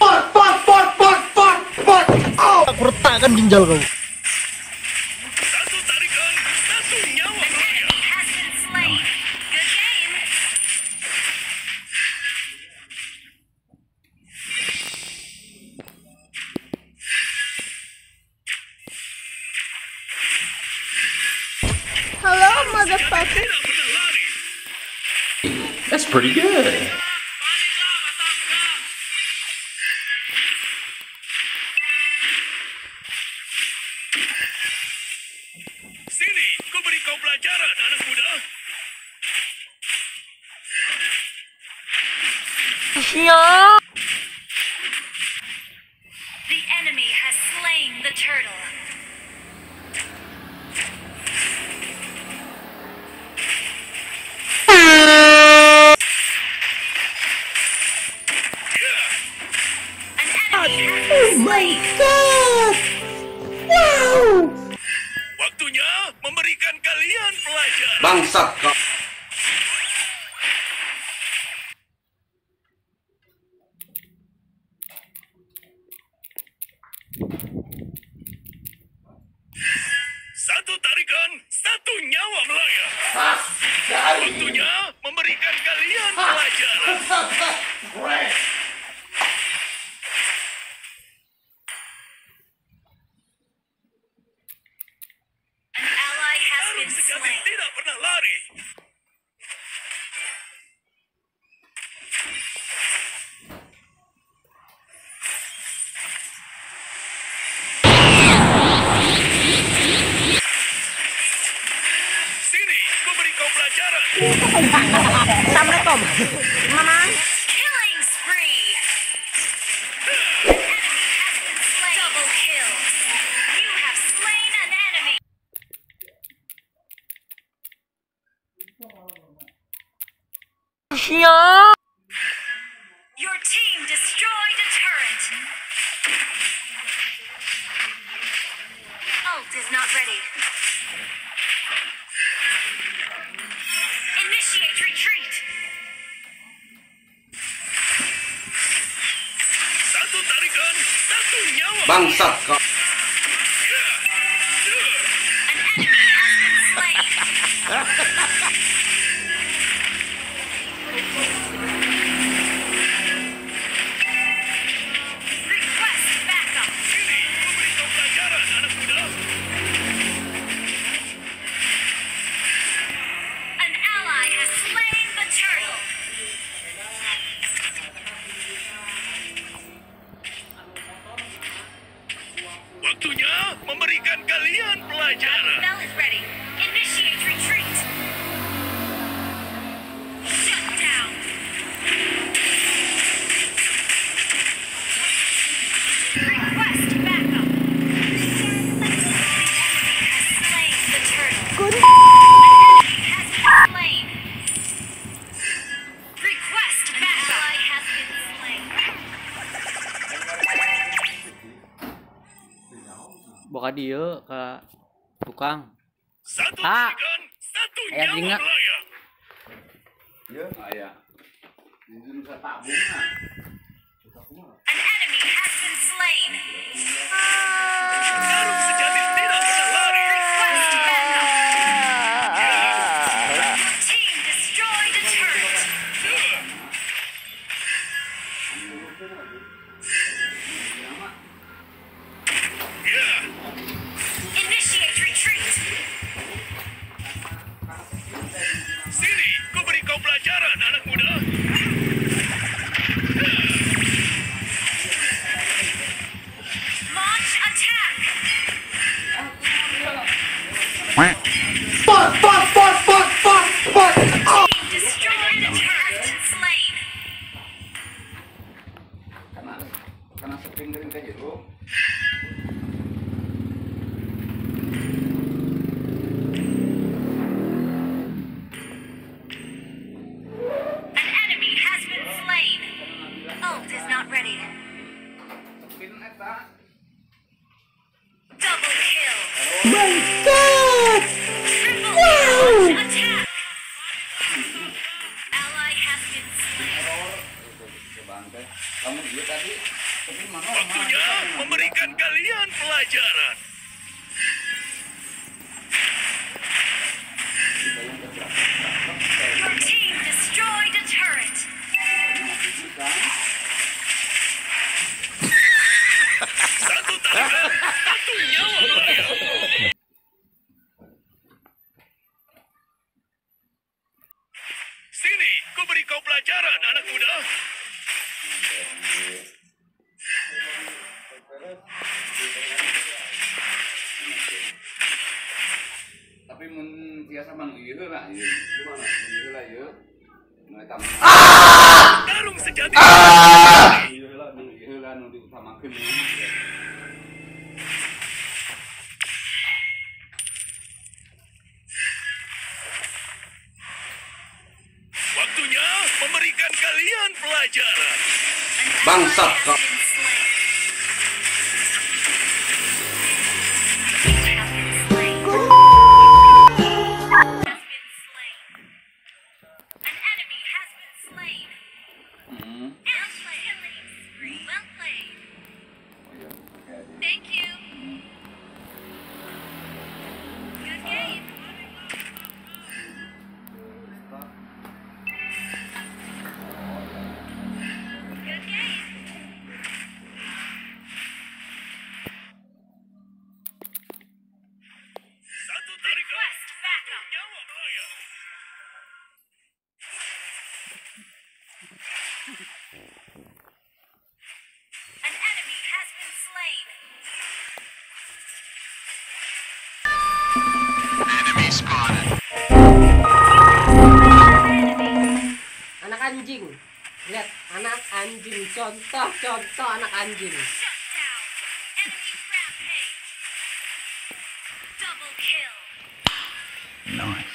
Fuck. Oh, aku retakkan ginjal kau. Satu tarikan, satu nyawa. Hello, motherfucker. That's pretty good. Sini, ku beri kau pelajaran, anak muda. No. The enemy has slain the turtle. An enemy has slain. Oh my God! Wow! Waktunya memberikan kalian pelajaran. Bangsat kau. Satu tarikan, satu nyawa melayang. Waktunya memberikan kalian pelajaran. Sekali tidak pernah lari. Sini, ku beri kau pelajaran. Assalamualaikum. Mama. Killing spree. Double kill. You have slain an enemy. Yeah. Your team destroyed a turret. Ult is not ready. Initiate retreat. Satu tarikan, satu nyawa. Bangsat kau. An enemy has been slain. Waktunya memberikan kalian pelajaran. Bell is ready. Initiate retreat. Shut down. Request backup. The enemy has slain the turtle. Good. The enemy has been slain. Request backup. The enemy has been slain. Bukan dia ke tukang. Satu tarikan, satu nyawa melayang. Ya, ayah. Ini nusa tabung lah. An enemy has been slain. Tarung sejati tidak pernah lari. Request backup. Your team destroyed a turret. Initiate retreat. Sini, ku beri kau pelajaran, anak muda. Launch attack. Fuck, fuck, fuck, fuck, fuck, fuck. Oh. Destroy the turret and slain. Karena spring dari kayak gitu. Ally has been slain. bangkai. Kamu dulu tadi waktunya memberikan kalian pelajaran. Your team destroyed a turret. Satu tangga, satu nyawa mereka. Sini, ku beri kau pelajaran, anak muda. Tapi biasa manggil lah, ya. Gimana? Manggil lah, ya. Tarung sejati. Manggil lah, nanti utamakan. Waktunya memberikan kalian pelajaran. Bangsat kau. Anak anjing, lihat anak anjing, contoh anak anjing. Nice.